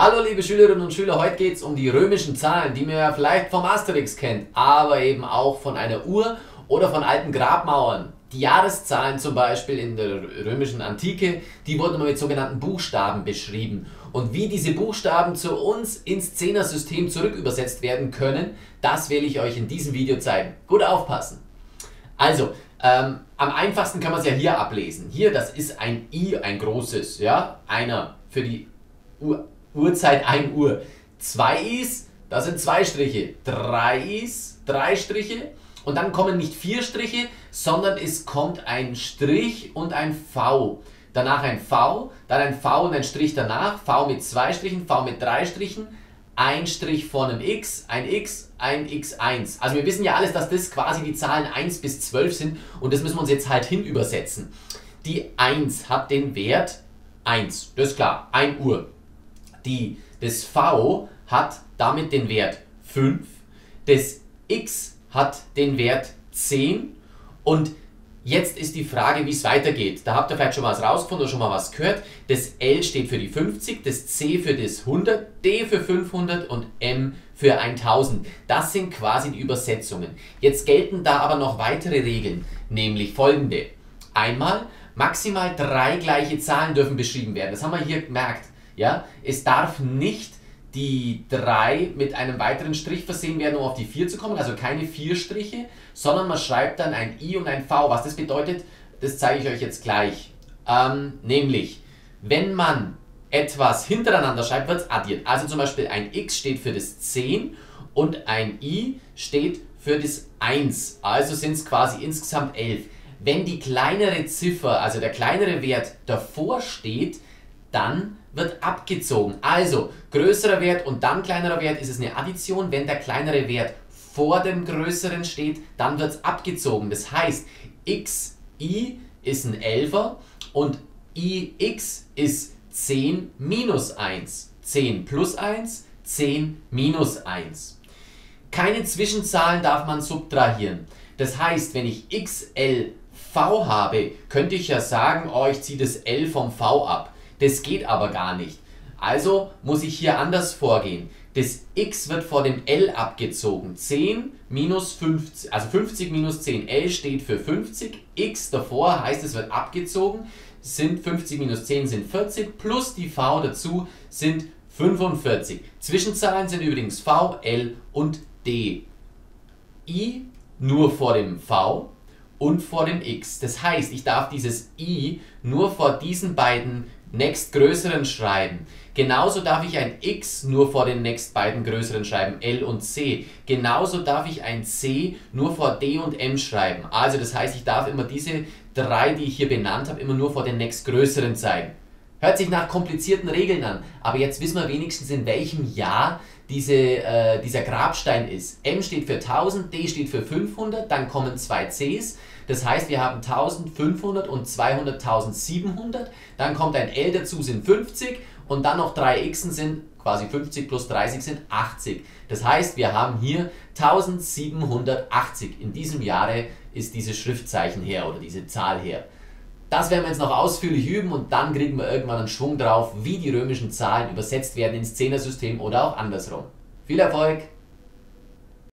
Hallo liebe Schülerinnen und Schüler, heute geht es um die römischen Zahlen, die man ja vielleicht vom Asterix kennt, aber eben auch von einer Uhr oder von alten Grabmauern. Die Jahreszahlen zum Beispiel in der römischen Antike, die wurden mit sogenannten Buchstaben beschrieben. Und wie diese Buchstaben zu uns ins Zehnersystem zurückübersetzt werden können, das will ich euch in diesem Video zeigen. Gut aufpassen! Also, am einfachsten kann man es ja hier ablesen. Hier, das ist ein I, ein großes, ja, einer für die Uhrzeit 1 Uhr. 2 Is, das sind 2 Striche. 3 Is, 3 Striche. Und dann kommen nicht 4 Striche, sondern es kommt ein Strich und ein V. Danach ein V, dann ein V und ein Strich danach. V mit 2 Strichen, V mit 3 Strichen. Ein Strich von einem X, ein X, ein X1. Also wir wissen ja alles, dass das quasi die Zahlen 1 bis 12 sind. Und das müssen wir uns jetzt halt hin übersetzen. Die 1 hat den Wert 1. Das ist klar, 1 Uhr. Das V hat damit den Wert 5. Das X hat den Wert 10 und jetzt ist die Frage, wie es weitergeht. Da habt ihr vielleicht schon was rausgefunden oder schon mal was gehört. Das L steht für die 50, das C für das 100, D für 500 und M für 1000. Das sind quasi die Übersetzungen. Jetzt gelten da aber noch weitere Regeln, nämlich folgende. Einmal, maximal 3 gleiche Zahlen dürfen beschrieben werden. Das haben wir hier gemerkt. Ja? Es darf nicht die 3 mit einem weiteren Strich versehen werden, um auf die 4 zu kommen, also keine 4 Striche, sondern man schreibt dann ein I und ein V. Was das bedeutet, das zeige ich euch jetzt gleich. Nämlich, wenn man etwas hintereinander schreibt, wird es addiert. Also zum Beispiel ein X steht für das 10 und ein I steht für das 1. Also sind es quasi insgesamt 11. Wenn die kleinere Ziffer, also der kleinere Wert davor steht, dann wird abgezogen. Also größerer Wert und dann kleinerer Wert, ist es eine Addition. Wenn der kleinere Wert vor dem größeren steht, dann wird es abgezogen. Das heißt, xi ist ein 11er und ix ist 10 minus 1. 10 plus 1, 10 minus 1. Keine Zwischenzahlen darf man subtrahieren. Das heißt, wenn ich xlv habe, könnte ich ja sagen, oh, ich ziehe das L vom V ab. Das geht aber gar nicht. Also muss ich hier anders vorgehen. Das X wird vor dem L abgezogen. 10 minus 50, also 50 minus 10. L steht für 50. X davor heißt, es wird abgezogen. Sind 50 minus 10 sind 40. Plus die V dazu sind 45. Zwischenzahlen sind übrigens V, L und D. I nur vor dem V und vor dem X. Das heißt, ich darf dieses I nur vor diesen beiden nächstgrößeren schreiben. Genauso darf ich ein X nur vor den nächst beiden größeren schreiben, L und C. Genauso darf ich ein C nur vor D und M schreiben. Also das heißt, ich darf immer diese 3, die ich hier benannt habe, immer nur vor den nächstgrößeren zeigen. Hört sich nach komplizierten Regeln an, aber jetzt wissen wir wenigstens, in welchem Jahr dieser Grabstein ist. M steht für 1000, D steht für 500, dann kommen 2 Cs. Das heißt, wir haben 1500 und 200, 1700. Dann kommt ein L dazu, sind 50. Und dann noch 3 Xen sind quasi 50 plus 30 sind 80. Das heißt, wir haben hier 1780. In diesem Jahre ist dieses Schriftzeichen her oder diese Zahl her. Das werden wir jetzt noch ausführlich üben und dann kriegen wir irgendwann einen Schwung drauf, wie die römischen Zahlen übersetzt werden ins Zehnersystem oder auch andersrum. Viel Erfolg!